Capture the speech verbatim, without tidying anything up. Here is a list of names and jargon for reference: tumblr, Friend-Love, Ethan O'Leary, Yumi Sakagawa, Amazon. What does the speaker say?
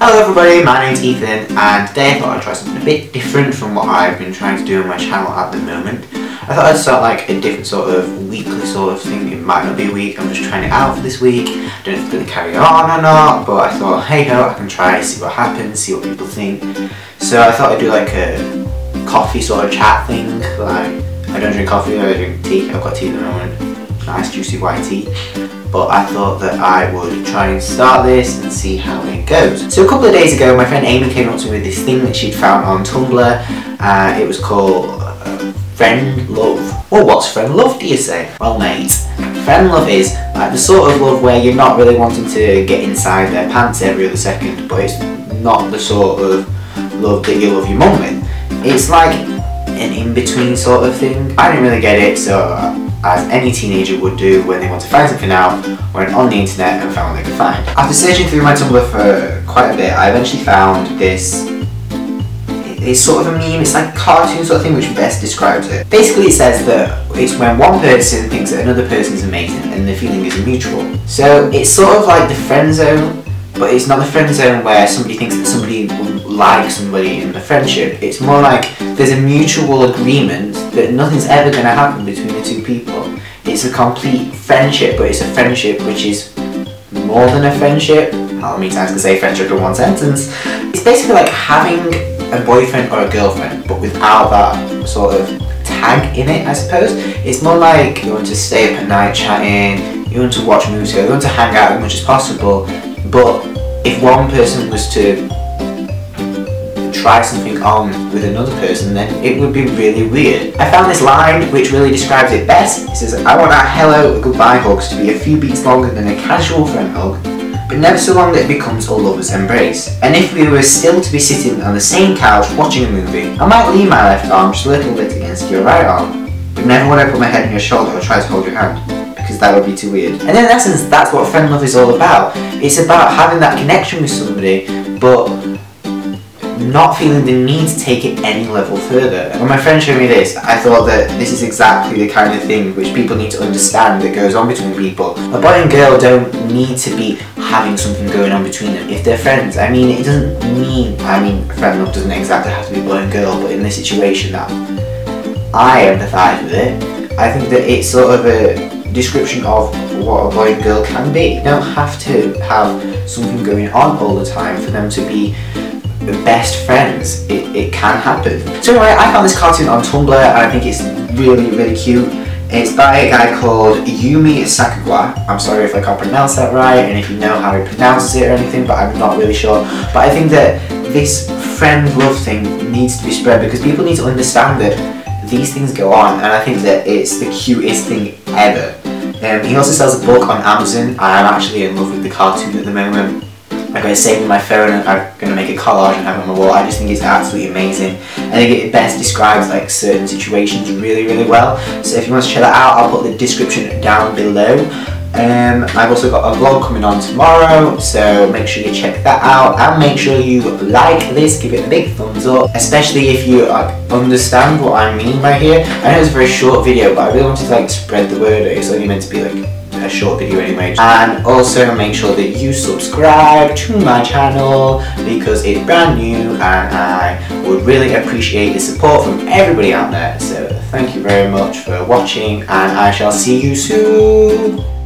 Hello everybody, my name's Ethan, and today I thought I'd try something a bit different from what I've been trying to do on my channel at the moment. I thought I'd start like a different sort of weekly sort of thing. It might not be a week, I'm just trying it out for this week. I don't know if it's going to carry on or not, but I thought, hey ho, I can try, see what happens, see what people think. So I thought I'd do like a coffee sort of chat thing. Like, I don't drink coffee, I drink tea. I've got tea at the moment, nice juicy white tea. But I thought that I would try and start this and see how it goes. So a couple of days ago, my friend Amy came up to me with this thing that she'd found on Tumblr. Uh, it was called uh, Friend-Love. Well, what's Friend-Love, do you say? Well, mate, Friend-Love is like the sort of love where you're not really wanting to get inside their pants every other second, but it's not the sort of love that you love your mum with. It's like an in-between sort of thing. I didn't really get it, so Uh, as any teenager would do when they want to find something out, went on the internet and found what they could find. After searching through my Tumblr for quite a bit, I eventually found this, it's sort of a meme, it's like a cartoon sort of thing which best describes it. Basically it says that it's when one person thinks that another person is amazing and the feeling is mutual. So it's sort of like the friend zone, but it's not the friend zone where somebody thinks that somebody will like somebody in the friendship. It's more like there's a mutual agreement that nothing's ever going to happen between the two people. It's a complete friendship, but it's a friendship which is more than a friendship. How many times can I say friendship in one sentence? It's basically like having a boyfriend or a girlfriend, but without that sort of tag in it, I suppose. It's more like you want to stay up at night chatting, you want to watch movies, you want to hang out as much as possible, but if one person was to try something on with another person, then it would be really weird. I found this line which really describes it best. It says, "I want our hello and goodbye hugs to be a few beats longer than a casual friend hug, but never so long that it becomes a lover's embrace. And if we were still to be sitting on the same couch watching a movie, I might lean my left arm just a little bit against your right arm, but never would I put my head on your shoulder or try to hold your hand, because that would be too weird." And in essence, that's what friend love is all about. It's about having that connection with somebody, but not feeling the need to take it any level further. When my friend showed me this, I thought that this is exactly the kind of thing which people need to understand that goes on between people. A boy and girl don't need to be having something going on between them if they're friends. I mean, it doesn't mean, I mean, friend love doesn't exactly have to be boy and girl, but in this situation that I empathise with it, I think that it's sort of a description of what a boy and girl can be. You don't have to have something going on all the time for them to be best friends. It, it can happen. So anyway, I found this cartoon on Tumblr and I think it's really, really cute. It's by a guy called Yumi Sakagawa. I'm sorry if I can't pronounce that right and if you know how he pronounces it or anything, but I'm not really sure. But I think that this friend love thing needs to be spread because people need to understand that these things go on, and I think that it's the cutest thing ever. Um, he also sells a book on Amazon. I'm actually in love with the cartoon at the moment. I'm going to save it on my phone and I'm going to make a collage and have it on my wall. I just think it's absolutely amazing. I think it best describes like certain situations really, really well. So if you want to check that out, I'll put the description down below. Um, I've also got a vlog coming on tomorrow, so make sure you check that out and make sure you like this, give it a big thumbs up, especially if you like, understand what I mean by here. I know it's a very short video, but I really wanted to like spread the word. It's only meant to be like a short video anyway. And also make sure that you subscribe to my channel because it's brand new and I would really appreciate the support from everybody out there. So thank you very much for watching and I shall see you soon.